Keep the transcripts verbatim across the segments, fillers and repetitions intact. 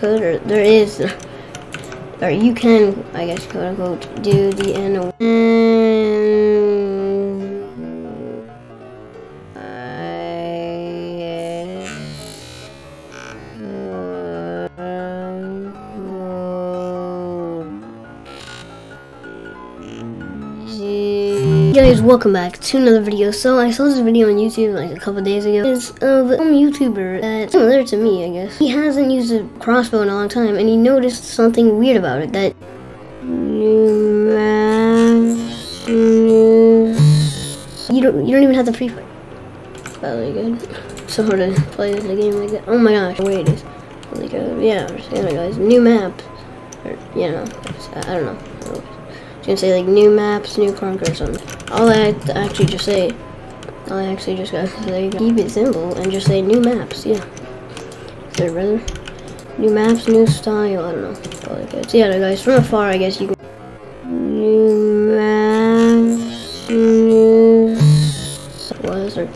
coder, there is, or you can, I guess, quote unquote, do the N O. And I guys, welcome back to another video. So I saw this video on YouTube like a couple days ago. It's of some YouTuber that's similar to me, I guess. He hasn't used a crossbow in a long time, and he noticed something weird about it. That you don't you don't even have to pre-fight. Probably good. It's so hard to play this in a game like that. Oh my gosh, the way it is. Holy cow. Yeah, I'm just gonna, guys. New map. Or, you know, I don't know. I don't know. Gonna say like new maps, new conquer or something. All I actually just say, all I actually just got to say, keep it simple and just say new maps. Yeah, there, brother. New maps, new style. I don't know. All good. So yeah, guys, from afar, I guess you can. New maps, new was or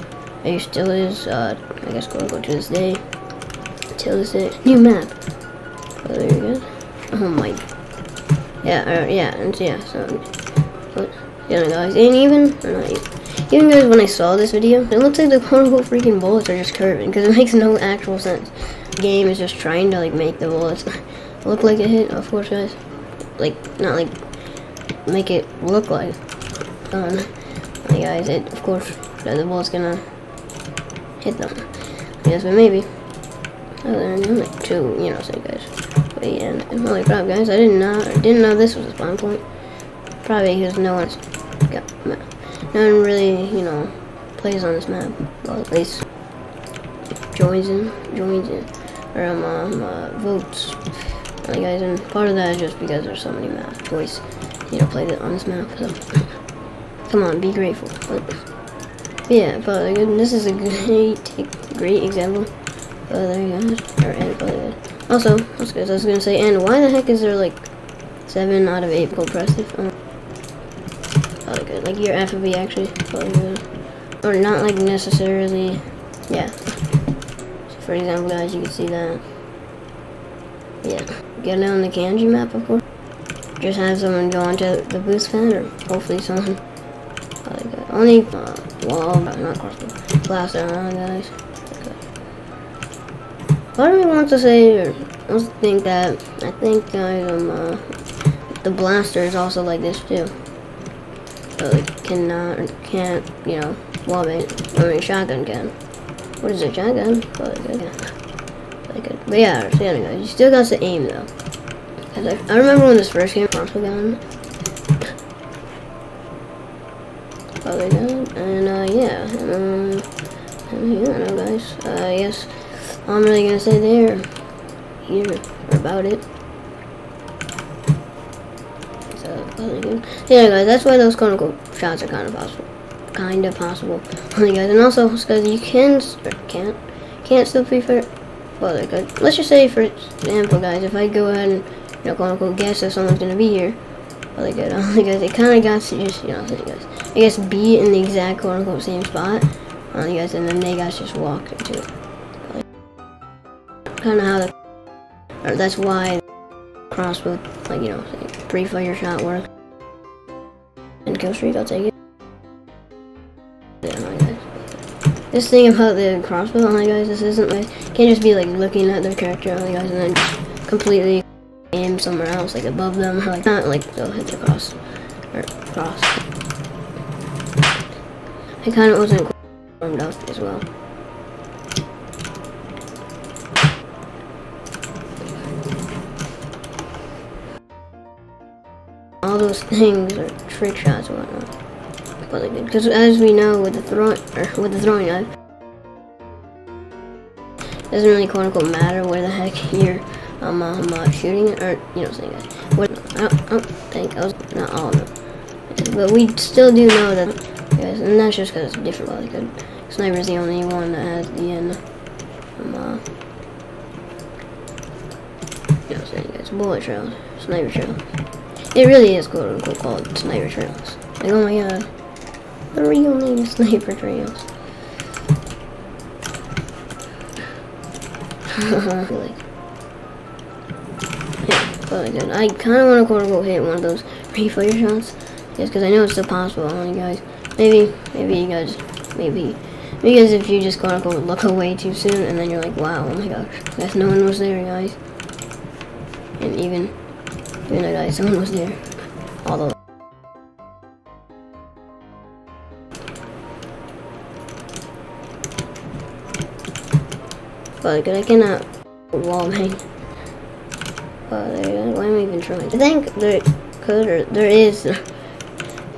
are you still is? Uh, I guess go go to this day. Till this day, new map. Oh, there you go. Oh my. Yeah, uh, yeah, and yeah, so, but, yeah, guys, and even, not, even guys, when I saw this video, it looks like the quote-unquote freaking bullets are just curving, because it makes no actual sense. The game is just trying to, like, make the bullets look like it hit, of course, guys, like, not, like, make it look like, um, like, guys, it, of course, the bullet's gonna hit them, yes, but maybe, oh, there, and like, two, you know, so, guys. And, and holy crap, guys! I didn't know, I didn't know this was a spawn point. Probably because no one's got no one really, you know, plays on this map. Well, at least joins in, joins in, or um, um uh, votes. Like, guys, and part of that is just because there's so many map boys, you know, played it on this map. So come on, be grateful. But, yeah, but this is a great, great example. Oh, there you go. Or and oh, also, that's good. I was gonna say, and why the heck is there like seven out of eight gold presses? Oh, probably good. Like your F B actually, probably good. Or not like necessarily. Yeah. So for example, guys, you can see that. Yeah. Get it on the kanji map, of course. Just have someone go onto the boost fan, or hopefully someone. Probably good. Only uh, wall, but not crossbow. Blast around, guys. Part of me wants to say, or wants to think that, I think, guys, um, uh, the blaster is also like this, too. But, like, cannot, or can't, you know, wall bait. I mean, shotgun can. What is it, shotgun? But, yeah. But, good. But yeah, so yeah, guys, you still got to aim, though. Cause I, I remember when this first game, crossbow gun. Probably good. And, uh, yeah. Um, and, yeah, I know, guys. Uh, I guess. All I'm really gonna say there, here, or about it. So, probably good. Yeah, guys, that's why those quote unquote shots are kind of possible, kind of possible. Guys, and also, guys, you can or can't, can't still pre-fire. Well, they're good. Let's just say, for example, guys, if I go ahead and, you know, quote unquote, guess if someone's gonna be here, well, they're good. Only guys, it kind of got to just, you know, guys, I guess be in the exact quote unquote same spot, only guys, and then they guys just walk into it. Kind of how the, or that's why crossbow, like, you know, like pre-fire shot work and kill streak. I'll take it. Yeah, my guys. This thing about the crossbow, my guys, this isn't like can't just be like looking at their character, my guys, and then completely aim somewhere else, like above them, like not like they'll hit the cross or cross. I kind of wasn't warmed up as well. All those things are trick shots and whatnot. Probably good, because as we know with the throwing, or with the throwing knife, it doesn't really quote unquote matter where the heck you're um, um uh, shooting it, or you know saying that. What I don't, I don't think I was not all of them, but we still do know that, guys, and that's just because it's different. Probably good. Sniper is the only one that has the end. Um, uh, you know saying guys, bullet trails, sniper trails. It really is quote unquote called sniper trails. Like, oh my god. The real name is sniper trails. Really. But then I kind of want to go hit one of those refire shots. Yes, because I know it's still possible. I want you guys. Maybe, maybe you guys, maybe. Because if you just go to go look away too soon, and then you're like, wow, oh my gosh. Yes, no one was there, guys. And even, even though, guys, someone was there. Although. But I cannot wall hang. But there, why am I even trying? I think there could, or there is,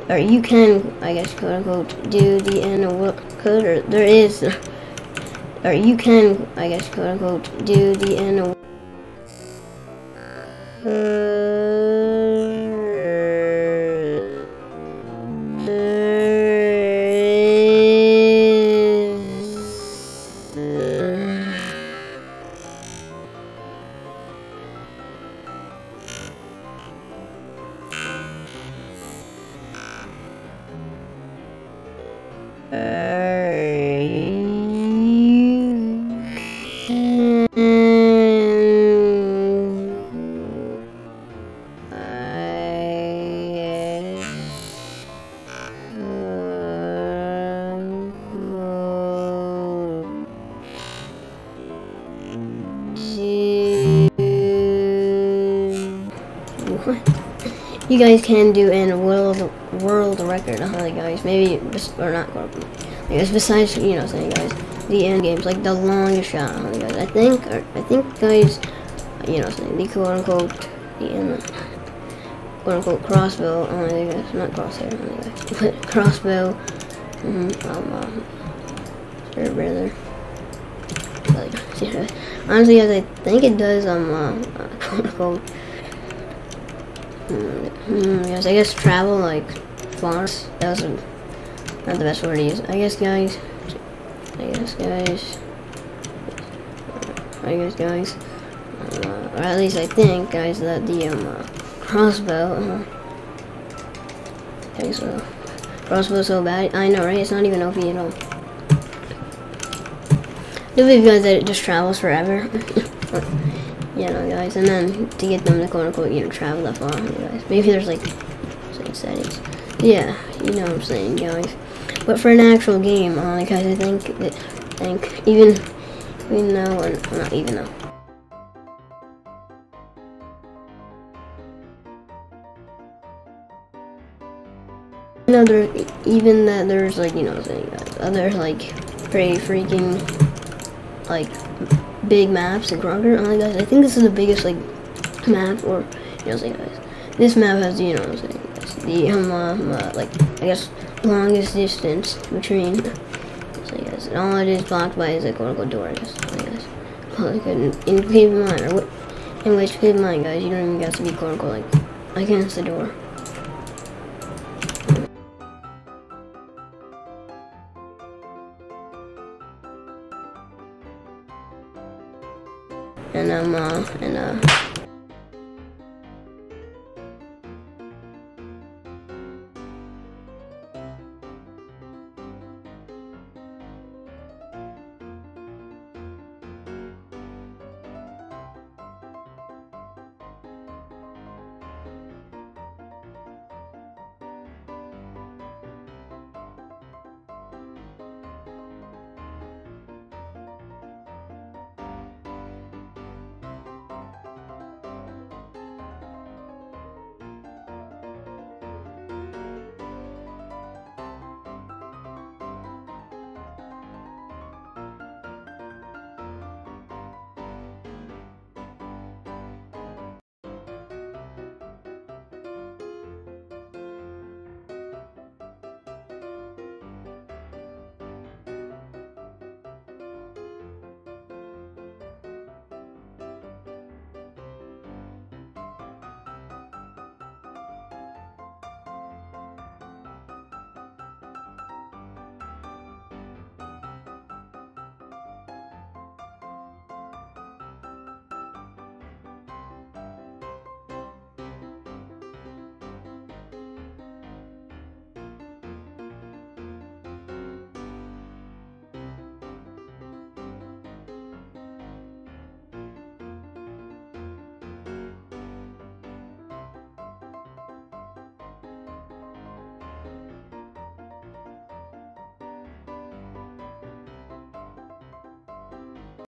or you can, I guess, quote unquote, do the animal code, or there is, or you can, I guess, quote unquote, do the animal. You guys can do a world world record, uh huh, guys. Maybe or not. I guess besides, you know, saying guys, the end games like the longest shot, uh huh, guys. I think, or I think, guys, you know, saying the quote unquote, the end, quote unquote crossbow. Oh my gosh, not crosshair, oh my gosh, but crossbow. Mm-hmm. Um, um, sure, brother. Like, yeah. Honestly, guys, I think it does. Um, um uh, quote unquote. Mm, yes, I guess travel like flowers. That was a, not the best word to use. I guess, guys. I guess, guys. I guess, guys. Uh, or at least I think, guys, that the um, uh, crossbow. Uh, I think so. Crossbow's so bad. I know, right? It's not even O P at all. I do believe, guys, that it just travels forever. You know, guys, and then to get them to quote unquote, you know, travel that far, you guys. Maybe there's like, like settings. Yeah, you know what I'm saying, guys. But for an actual game, uh, guys, I think, I think even, even though, or not even though. No, there, even that there's like, you know what I'm saying, guys, other like pretty freaking like big maps and Crocker. Oh my gosh, I think this is the biggest like map, or you know what I'm saying, guys. This map has, you know what I'm saying, guys, the um, um uh, like I guess longest distance between. So guys, and all it is blocked by is a quote unquote door, I guess. So guys, well, like, in, in keep in mind, or what, in which keep in mind, guys, you don't even got to be quote unquote like against the door. And um uh and uh